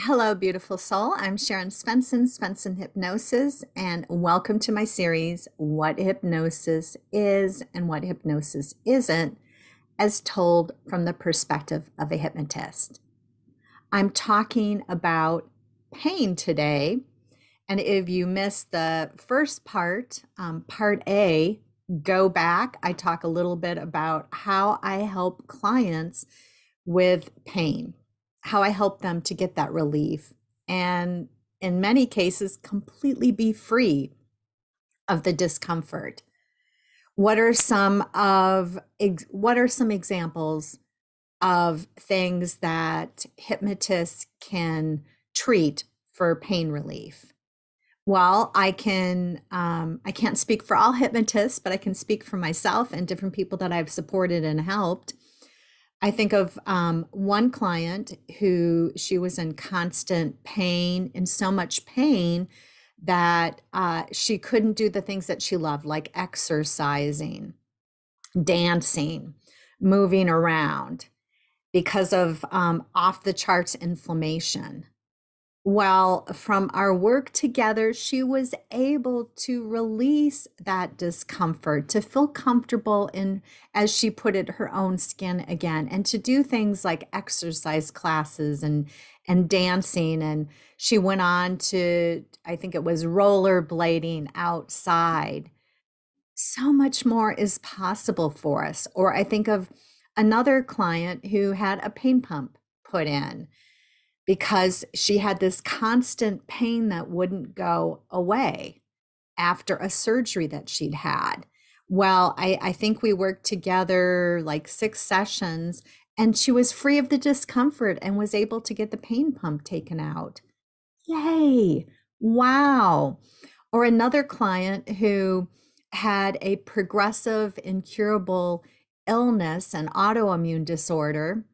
Hello, beautiful soul. I'm Sharon Svensson, Svenson Hypnosis, and welcome to my series, What Hypnosis Is and What Hypnosis Isn't, as told from the perspective of a hypnotist. I'm talking about pain today, and if you missed the first part, part A, go back. I talk a little bit about how I help clients with pain, how I help them to get that relief and in many cases completely be free of the discomfort. What are some examples of things that hypnotists can treat for pain relief? Well, I can't speak for all hypnotists, but I can speak for myself and different people that I've supported and helped. I think of one client who she was in constant pain, in so much pain that she couldn't do the things that she loved, like exercising, dancing, moving around because of off the charts inflammation. Well, from our work together, she was able to release that discomfort, to feel comfortable in, as she put it, her own skin again, and to do things like exercise classes and dancing. And she went on to, I think it was rollerblading outside. So much more is possible for us. Or I think of another client who had a pain pump put in, because she had this constant pain that wouldn't go away after a surgery that she'd had. Well, I think we worked together like 6 sessions, and she was free of the discomfort and was able to get the pain pump taken out. Yay, wow. Or another client who had a progressive, incurable illness and autoimmune disorder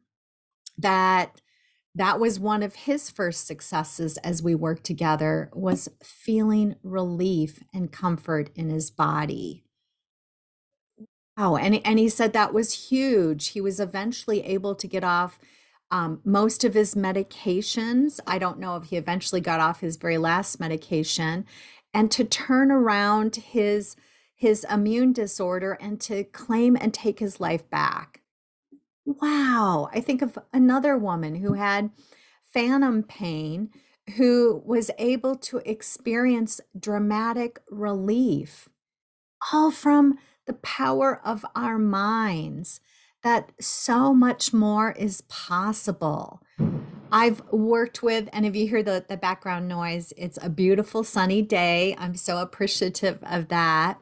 that was one of his first successes as we worked together, was feeling relief and comfort in his body. Wow, and he said that was huge. He was eventually able to get off most of his medications. I don't know if he eventually got off his very last medication, and to turn around his immune disorder and to claim and take his life back. Wow. I think of another woman who had phantom pain, who was able to experience dramatic relief, all from the power of our minds, that so much more is possible. I've worked with, and if you hear the background noise, it's a beautiful sunny day. I'm so appreciative of that.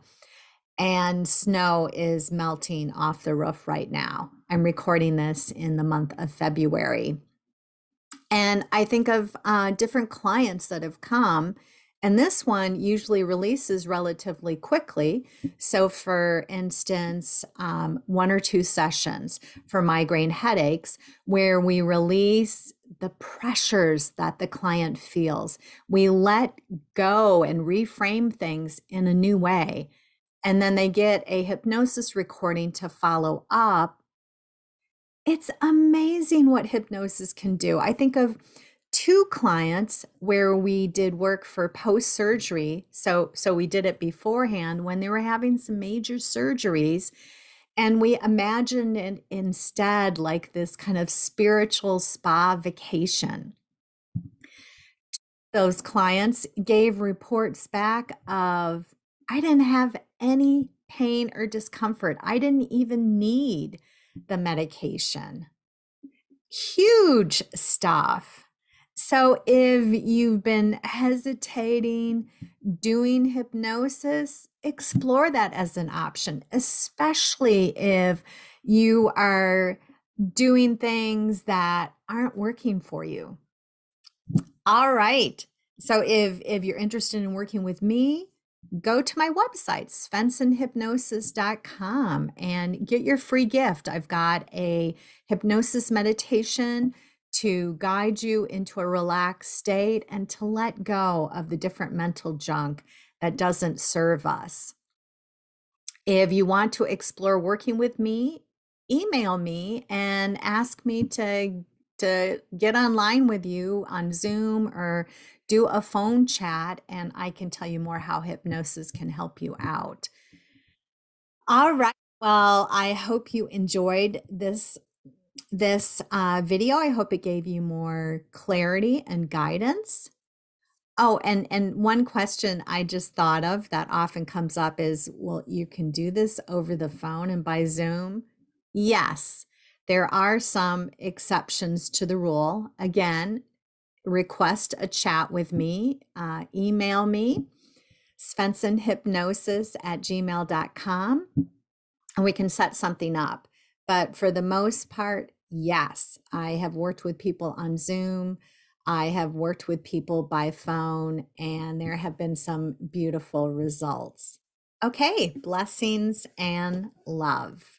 And snow is melting off the roof right now. I'm recording this in the month of February. And I think of different clients that have come, and this one usually releases relatively quickly. So for instance, 1 or 2 sessions for migraine headaches, where we release the pressures that the client feels. We let go and reframe things in a new way. And then they get a hypnosis recording to follow up. It's amazing what hypnosis can do. I think of 2 clients where we did work for post-surgery. So we did it beforehand when they were having some major surgeries. And we imagined it instead like this kind of spiritual spa vacation. Those clients gave reports back of, I didn't have any pain or discomfort. I didn't even need the medication. Huge stuff. So if you've been hesitating doing hypnosis, explore that as an option, especially if you are doing things that aren't working for you. All right. So if you're interested in working with me, go to my website, svensonhypnosis.com, and get your free gift. I've got a hypnosis meditation to guide you into a relaxed state and to let go of the different mental junk that doesn't serve us. If you want to explore working with me, email me and ask me to to get online with you on Zoom or do a phone chat, and I can tell you more how hypnosis can help you out. All right. Well, I hope you enjoyed this video. I hope it gave you more clarity and guidance. Oh, and one question I just thought of that often comes up is, well, you can do this over the phone and by Zoom? Yes, there are some exceptions to the rule. Again, request a chat with me, email me, svensonhypnosis@gmail.com, and we can set something up. But for the most part, yes, I have worked with people on Zoom. I have worked with people by phone, and there have been some beautiful results. Okay, blessings and love.